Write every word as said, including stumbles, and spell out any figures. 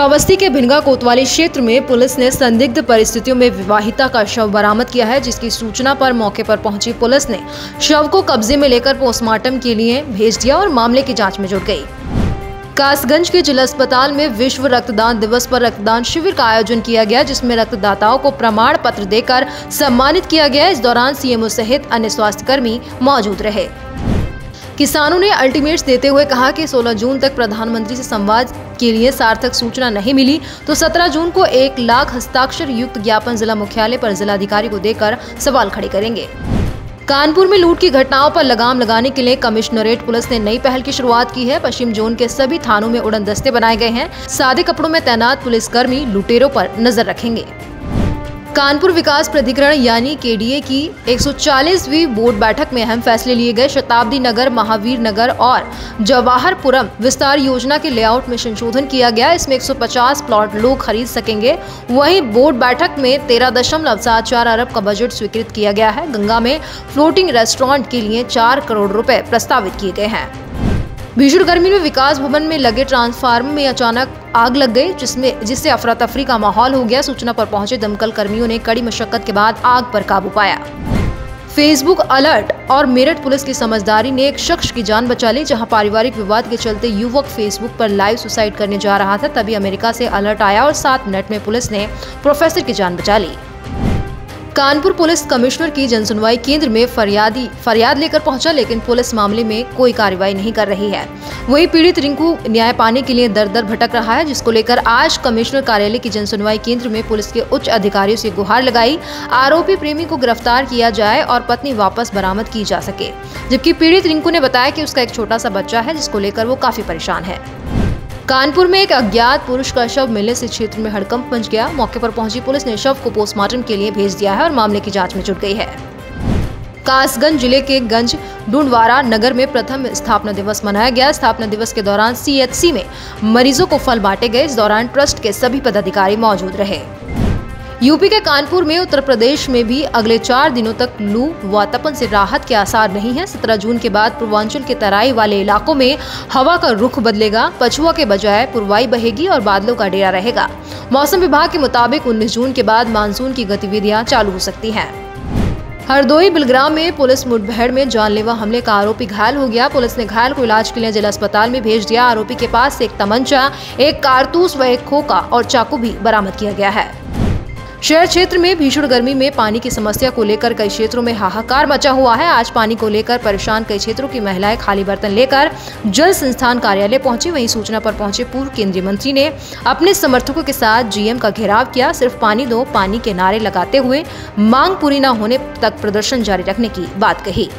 श्रावस्ती के भिनगा कोतवाली क्षेत्र में पुलिस ने संदिग्ध परिस्थितियों में विवाहिता का शव बरामद किया है, जिसकी सूचना पर मौके पर पहुंची पुलिस ने शव को कब्जे में लेकर पोस्टमार्टम के लिए भेज दिया और मामले की जांच में जुट गई। कासगंज के जिला अस्पताल में विश्व रक्तदान दिवस पर रक्तदान शिविर का आयोजन किया गया, जिसमें रक्तदाताओं को प्रमाण पत्र देकर सम्मानित किया गया। इस दौरान सीएमओ सहित अन्य स्वास्थ्यकर्मी मौजूद रहे। किसानों ने अल्टीमेट्स देते हुए कहा कि सोलह जून तक प्रधानमंत्री से संवाद के लिए सार्थक सूचना नहीं मिली तो सत्रह जून को एक लाख हस्ताक्षर युक्त ज्ञापन जिला मुख्यालय पर जिलाधिकारी को देकर सवाल खड़े करेंगे। कानपुर में लूट की घटनाओं पर लगाम लगाने के लिए कमिश्नरेट पुलिस ने नई पहल की शुरुआत की है। पश्चिम जोन के सभी थानों में उड़न दस्ते बनाए गए हैं। सादे कपड़ों में तैनात पुलिसकर्मी लुटेरों पर नजर रखेंगे। कानपुर विकास प्राधिकरण यानी केडीए की एक सौ चालीसवीं बोर्ड बैठक में अहम फैसले लिए गए। शताब्दी नगर, महावीर नगर और जवाहरपुरम विस्तार योजना के लेआउट में संशोधन किया गया। इसमें एक सौ पचास प्लॉट लोग खरीद सकेंगे। वहीं बोर्ड बैठक में तेरह दशमलव सात चार अरब का बजट स्वीकृत किया गया है। गंगा में फ्लोटिंग रेस्टोरेंट के लिए चार करोड़ रुपए प्रस्तावित किए गए हैं। भीषण गर्मी में विकास भवन में लगे ट्रांसफार्मर में अचानक आग लग गई, जिसमें जिससे अफरा तफरी का माहौल हो गया। सूचना पर पहुंचे दमकल कर्मियों ने कड़ी मशक्कत के बाद आग पर काबू पाया। फेसबुक अलर्ट और मेरठ पुलिस की समझदारी ने एक शख्स की जान बचा ली, जहां पारिवारिक विवाद के चलते युवक फेसबुक पर लाइव सुसाइड करने जा रहा था, तभी अमेरिका से अलर्ट आया और सात मिनट में पुलिस ने प्रोफेसर की जान बचा ली। कानपुर पुलिस कमिश्नर की जनसुनवाई केंद्र में फरियादी फरियाद लेकर पहुंचा, लेकिन पुलिस मामले में कोई कार्रवाई नहीं कर रही है। वहीं पीड़ित रिंकू न्याय पाने के लिए दर दर भटक रहा है, जिसको लेकर आज कमिश्नर कार्यालय की जनसुनवाई केंद्र में पुलिस के उच्च अधिकारियों से गुहार लगाई। आरोपी प्रेमी को गिरफ्तार किया जाए और पत्नी वापस बरामद की जा सके। जबकि पीड़ित रिंकू ने बताया कि उसका एक छोटा सा बच्चा है, जिसको लेकर वो काफी परेशान है। कानपुर में एक अज्ञात पुरुष का शव मिलने से क्षेत्र में हड़कंप मच गया। मौके पर पहुंची पुलिस ने शव को पोस्टमार्टम के लिए भेज दिया है और मामले की जांच में जुट गई है। कासगंज जिले के गंज डूंडवारा नगर में प्रथम स्थापना दिवस मनाया गया। स्थापना दिवस के दौरान सीएचसी में मरीजों को फल बांटे गए। इस दौरान ट्रस्ट के सभी पदाधिकारी मौजूद रहे। यूपी के कानपुर में उत्तर प्रदेश में भी अगले चार दिनों तक लू व तपन से राहत के आसार नहीं है। सत्रह जून के बाद पूर्वांचल के तराई वाले इलाकों में हवा का रुख बदलेगा। पछुआ के बजाय पूर्वाई बहेगी और बादलों का डेरा रहेगा। मौसम विभाग के मुताबिक उन्नीस जून के बाद मानसून की गतिविधियां चालू हो सकती हैं। हरदोई बिलग्राम में पुलिस मुठभेड़ में जानलेवा हमले का आरोपी घायल हो गया। पुलिस ने घायल को इलाज के लिए जिला अस्पताल में भेज दिया। आरोपी के पास से एक तमंचा, एक कारतूस व एक खोखा और चाकू भी बरामद किया गया है। शहर क्षेत्र में भीषण गर्मी में पानी की समस्या को लेकर कई क्षेत्रों में हाहाकार मचा हुआ है। आज पानी को लेकर परेशान कई क्षेत्रों की महिलाएं खाली बर्तन लेकर जल संस्थान कार्यालय पहुंची। वहीं सूचना पर पहुंचे पूर्व केंद्रीय मंत्री ने अपने समर्थकों के साथ जीएम का घेराव किया। सिर्फ पानी दो, पानी के नारे लगाते हुए मांग पूरी न होने तक प्रदर्शन जारी रखने की बात कही।